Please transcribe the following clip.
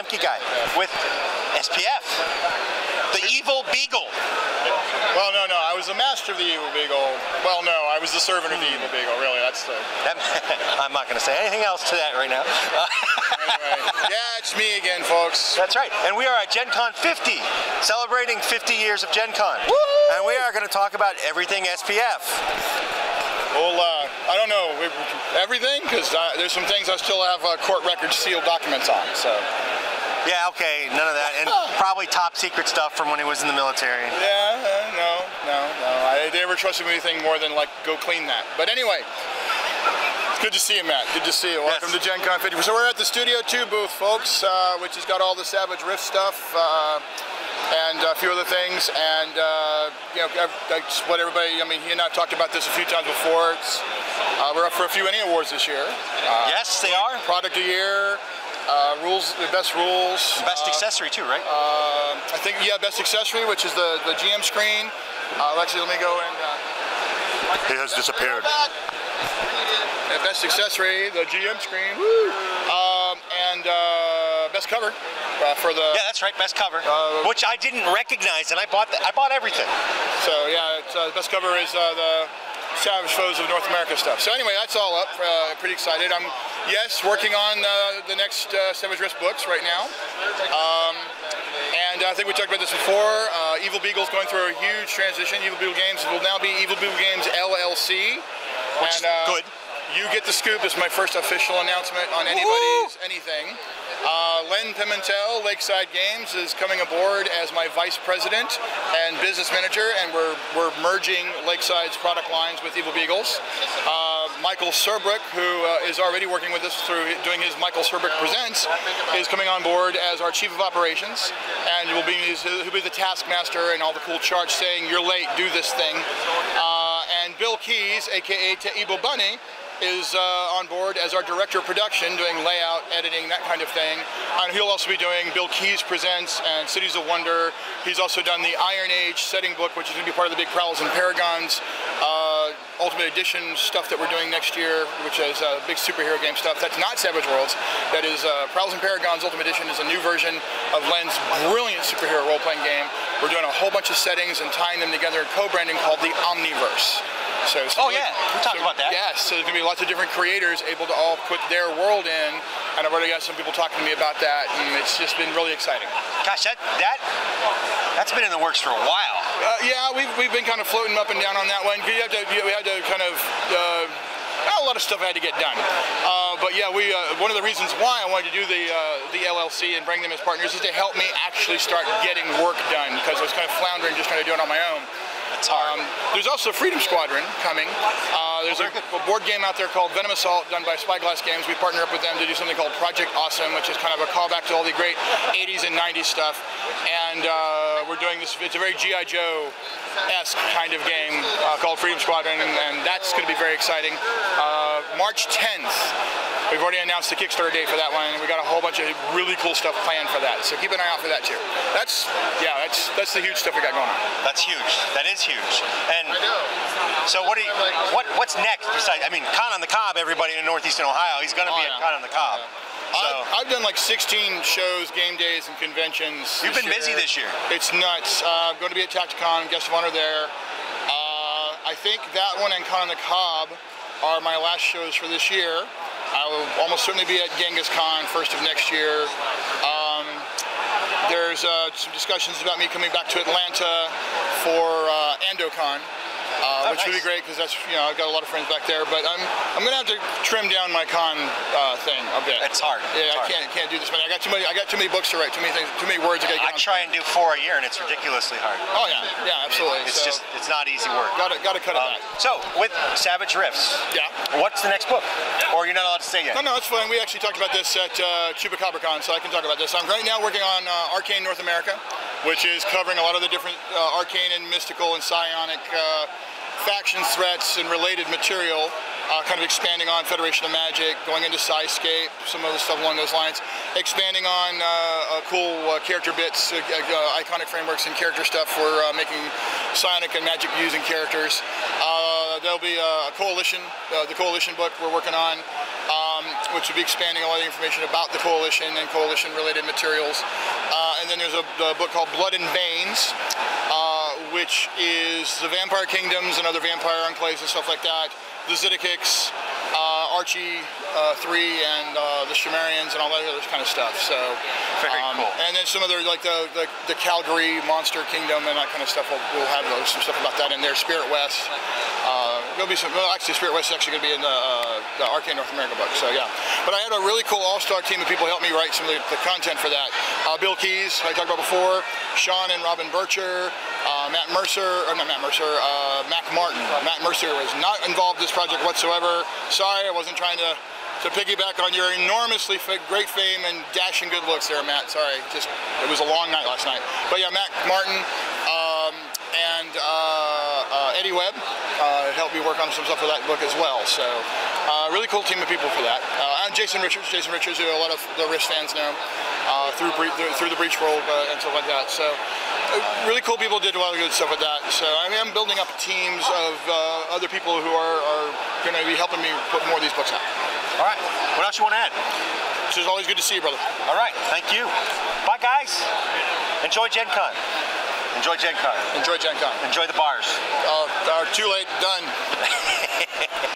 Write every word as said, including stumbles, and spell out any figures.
Lemke guy with S P F, the Evil Beagle. Well, no, no, I was the master of the Evil Beagle. Well, no, I was the servant of the Evil Beagle, really, that's the... I'm not going to say anything else to that right now. Anyway, yeah, it's me again, folks. That's right, and we are at Gen Con fifty, celebrating fifty years of Gen Con. Woo! And we are going to talk about everything S P F. Well, uh, I don't know, we, everything? Because uh, there's some things I still have uh, court records sealed documents on, so... Yeah, okay, none of that, and probably top secret stuff from when he was in the military. Yeah, uh, no, no, no. I, they never trusted me anything more than, like, go clean that. But anyway, good to see you, Matt. Good to see you. Welcome yes. to Gen Con fifty. So we're at the Studio two booth, folks, uh, which has got all the Savage Rift stuff uh, and a few other things. And, uh, you know, that's what everybody, I mean, he and I talked about this a few times before. It's, uh, we're up for a few Emmy Awards this year. Uh, yes, they are. Product of the Year. Uh, rules, the best rules. Best uh, accessory too, right? Uh, I think, yeah, best accessory, which is the, the G M screen. Uh, actually, let me go and... Uh, he has disappeared. Uh, best accessory, the G M screen. Woo! Um, and uh, best cover uh, for the... Yeah, that's right, best cover, uh, which I didn't recognize, and I bought the, I bought everything. So, yeah, it's, uh, best cover is uh, the... Savage Foes of North America stuff. So anyway, that's all up. Uh, pretty excited. I'm, yes, working on uh, the next uh, Savage Rift books right now. Um, and I think we talked about this before. Uh, Evil Beagle's going through a huge transition. Evil Beagle Games will now be Evil Beagle Games L L C. Which is uh, good. You get the scoop. This is my first official announcement on anybody's Woo! Anything. Uh, Len Pimentel, Lakeside Games, is coming aboard as my vice president and business manager, and we're, we're merging Lakeside's product lines with Evil Beagles. Uh, Michael Surbrook, who uh, is already working with us through doing his Michael Surbrook Presents, is coming on board as our chief of operations, and will be, he'll be the taskmaster and all the cool charts saying, you're late, do this thing. Uh, and Bill Keyes, a k a. Te Ibo Bunny, is uh, on board as our director of production, doing layout, editing, that kind of thing. And he'll also be doing Bill Keyes Presents and Cities of Wonder. He's also done the Iron Age setting book, which is going to be part of the big Prowls and Paragons uh, Ultimate Edition stuff that we're doing next year, which is uh, big superhero game stuff. That's not Savage Worlds. That is uh, Prowls and Paragons Ultimate Edition is a new version of Len's brilliant superhero role-playing game. We're doing a whole bunch of settings and tying them together in co-branding called the Omniverse. So, so oh really, yeah, we talked so, about that. Yes, so there's going to be lots of different creators able to all put their world in, and I've already got some people talking to me about that, and it's just been really exciting. Gosh, that, that, that's been in the works for a while. Uh, yeah, we've, we've been kind of floating up and down on that one. We had to, we had to kind of, uh, a lot of stuff had to get done. Uh, but yeah, we uh, one of the reasons why I wanted to do the, uh, the L L C and bring them as partners is to help me actually start getting work done, because I was kind of floundering just trying to do it on my own. Um, there's also Freedom Squadron coming. Uh, there's a, a board game out there called Venom Assault, done by Spyglass Games. We partner up with them to do something called Project Awesome, which is kind of a callback to all the great eighties and nineties stuff. And uh, we're doing this, it's a very G I Joe-esque kind of game uh, called Freedom Squadron, and, and that's going to be very exciting. Uh, March tenth, we've already announced the Kickstarter date for that one, and we got a whole bunch of really cool stuff planned for that. So keep an eye out for that too. That's, yeah, that's, that's the huge stuff we got going on. That's huge. That is huge. And so what do you, what what's next besides, I mean, Con on the Cobb, everybody in northeastern Ohio, he's going to oh, be yeah. at Con on the Cobb. Oh, yeah. So. I've, I've done like sixteen shows, game days, and conventions. You've been year. busy this year. It's nuts. Uh, I'm going to be at Tacticon, guest of honor there. Uh, I think that one and Con on the Cobb are my last shows for this year. I will almost certainly be at Genghis Khan first of next year. Um, there's uh, some discussions about me coming back to Atlanta for uh, Andocon. Uh, oh, which nice. Would be great because that's, you know, I've got a lot of friends back there, but I'm I'm gonna have to trim down my con uh, thing a bit. It's hard. Yeah, it's I hard. can't can't do this many. I got too many. I got too many books to write. Too many things. Too many words. I, gotta get I try and do four a year, and it's ridiculously hard. Oh yeah, yeah, absolutely. It's so, just it's not easy work. Got to got to cut it um, back. So with Savage Rifts, yeah. What's the next book? Or you're not allowed to say yet? No, no, it's fine. We actually talked about this at uh, ChupacabraCon, so I can talk about this. I'm right now working on uh, Arcane North America, which is covering a lot of the different uh, arcane and mystical and psionic uh, faction threats and related material, uh, kind of expanding on Federation of Magic, going into PsyScape, some other stuff along those lines, expanding on uh, uh, cool uh, character bits, uh, uh, iconic frameworks and character stuff for uh, making psionic and magic using characters. Uh, there'll be a coalition, uh, the coalition book we're working on. Um, which will be expanding all the information about the Coalition and Coalition-related materials. Uh, and then there's a, a book called Blood and Banes, uh, which is the Vampire Kingdoms and other vampire enclaves and stuff like that, the Zitakix, uh, Archie uh, three, and uh, the Shimmerians, and all that other kind of stuff. So, very um, cool. And then some other, like the, the, the Calgary Monster Kingdom and that kind of stuff, we'll, we'll have those, some stuff about that in there. Spirit West. Uh, There'll be some, well, actually Spirit West is actually going to be in the, uh, the Arcane North America book, so yeah. But I had a really cool all-star team of people help me write some of the, the content for that. Uh, Bill Keyes, I talked about before, Sean and Robin Bercher, uh, Matt Mercer, or not Matt Mercer, uh, Mac Martin. Matt Mercer was not involved in this project whatsoever. Sorry, I wasn't trying to, to piggyback on your enormously great fame and dashing good looks there, Matt. Sorry, just, it was a long night last night. But yeah, Mac Martin um, and uh, uh, Eddie Webb. Uh, helped me work on some stuff for that book as well. So, uh, really cool team of people for that. Uh, and Jason Richards, Jason Richards, who a lot of the Rift fans know uh, through, through the Breach world uh, and stuff like that. So, uh, really cool people did a lot of good stuff with that. So, I mean, I'm building up teams of uh, other people who are, are going to be helping me put more of these books out. All right. What else you want to add? It's just always good to see you, brother. All right. Thank you. Bye, guys. Enjoy Gen Con. Enjoy Gen Con. Enjoy Gen Con. Enjoy the bars. Uh, uh, too late. Done.